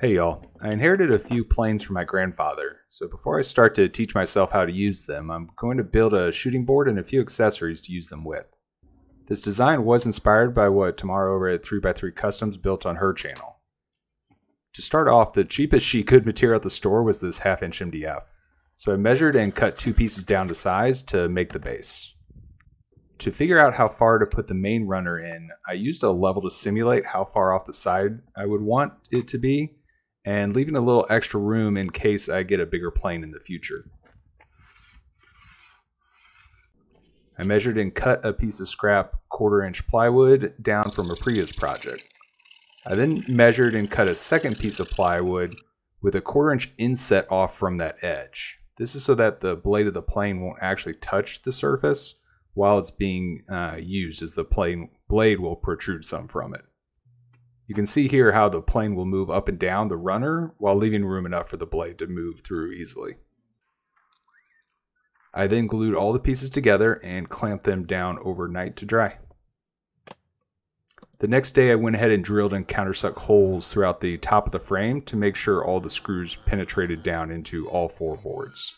Hey y'all, I inherited a few planes from my grandfather, so before I start to teach myself how to use them, I'm going to build a shooting board and a few accessories to use them with. This design was inspired by what Tamara over at 3x3 Customs built on her channel. To start off, the cheapest she could material at the store was this 1/2 inch MDF, so I measured and cut two pieces down to size to make the base. To figure out how far to put the main runner in, I used a level to simulate how far off the side I would want it to be, and leaving a little extra room in case I get a bigger plane in the future. I measured and cut a piece of scrap 1/4 inch plywood down from a previous project. I then measured and cut a second piece of plywood with a 1/4 inch inset off from that edge. This is so that the blade of the plane won't actually touch the surface while it's being used, as the blade will protrude some from it. You can see here how the plane will move up and down the runner while leaving room enough for the blade to move through easily. I then glued all the pieces together and clamped them down overnight to dry. The next day I went ahead and drilled and countersunk holes throughout the top of the frame to make sure all the screws penetrated down into all four boards.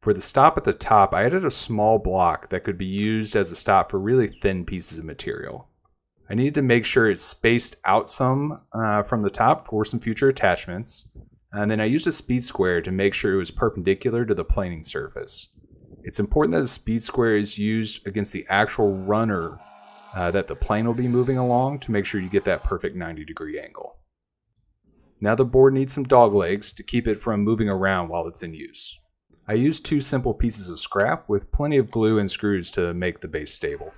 For the stop at the top, I added a small block that could be used as a stop for really thin pieces of material. I needed to make sure it's spaced out some from the top for some future attachments, and then I used a speed square to make sure it was perpendicular to the planing surface. It's important that the speed square is used against the actual runner that the plane will be moving along to make sure you get that perfect 90-degree angle. Now the board needs some dog legs to keep it from moving around while it's in use. I used two simple pieces of scrap with plenty of glue and screws to make the base stable.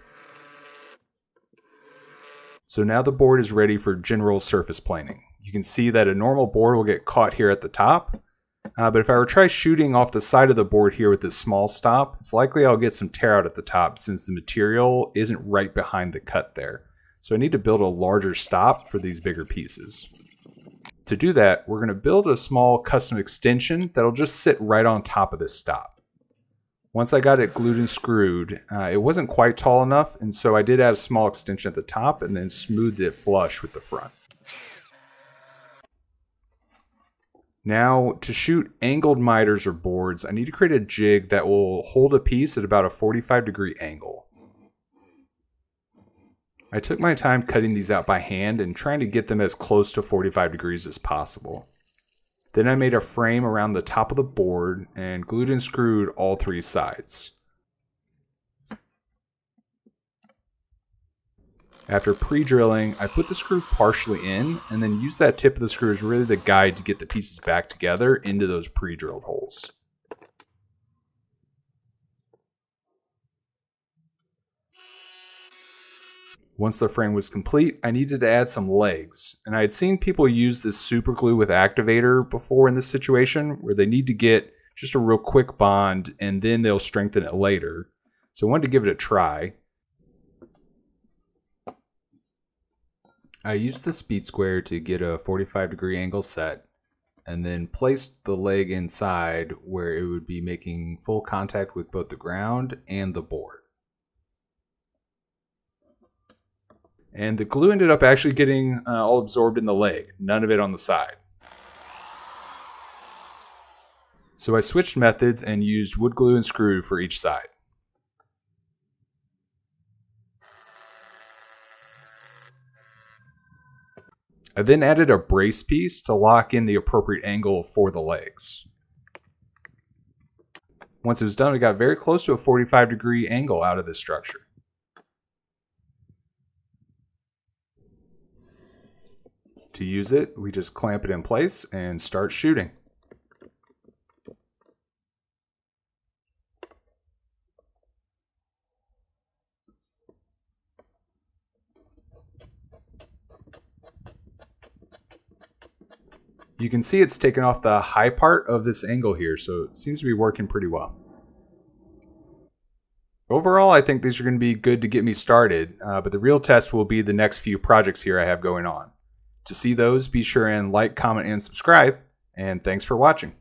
So now the board is ready for general surface planing. You can see that a normal board will get caught here at the top, but if I were to try shooting off the side of the board here with this small stop, it's likely I'll get some tear out at the top since the material isn't right behind the cut there. So I need to build a larger stop for these bigger pieces. To do that, we're going to build a small custom extension that'll just sit right on top of this stop. Once I got it glued and screwed, it wasn't quite tall enough, and so I did add a small extension at the top and then smoothed it flush with the front. Now, to shoot angled miters or boards, I need to create a jig that will hold a piece at about a 45-degree angle. I took my time cutting these out by hand and trying to get them as close to 45 degrees as possible. Then I made a frame around the top of the board and glued and screwed all three sides. After pre-drilling, I put the screw partially in and then used that tip of the screw as really the guide to get the pieces back together into those pre-drilled holes. Once the frame was complete, I needed to add some legs, and I had seen people use this super glue with activator before in this situation where they need to get just a real quick bond and then they'll strengthen it later. So I wanted to give it a try. I used the speed square to get a 45-degree angle set and then placed the leg inside where it would be making full contact with both the ground and the board. And the glue ended up actually getting all absorbed in the leg, none of it on the side. So I switched methods and used wood glue and screw for each side. I then added a brace piece to lock in the appropriate angle for the legs. Once it was done, I got very close to a 45-degree angle out of this structure. To use it, we just clamp it in place and start shooting. You can see it's taken off the high part of this angle here, so it seems to be working pretty well. Overall, I think these are going to be good to get me started, but the real test will be the next few projects here I have going on. To see those, be sure and like, comment, and subscribe, and thanks for watching.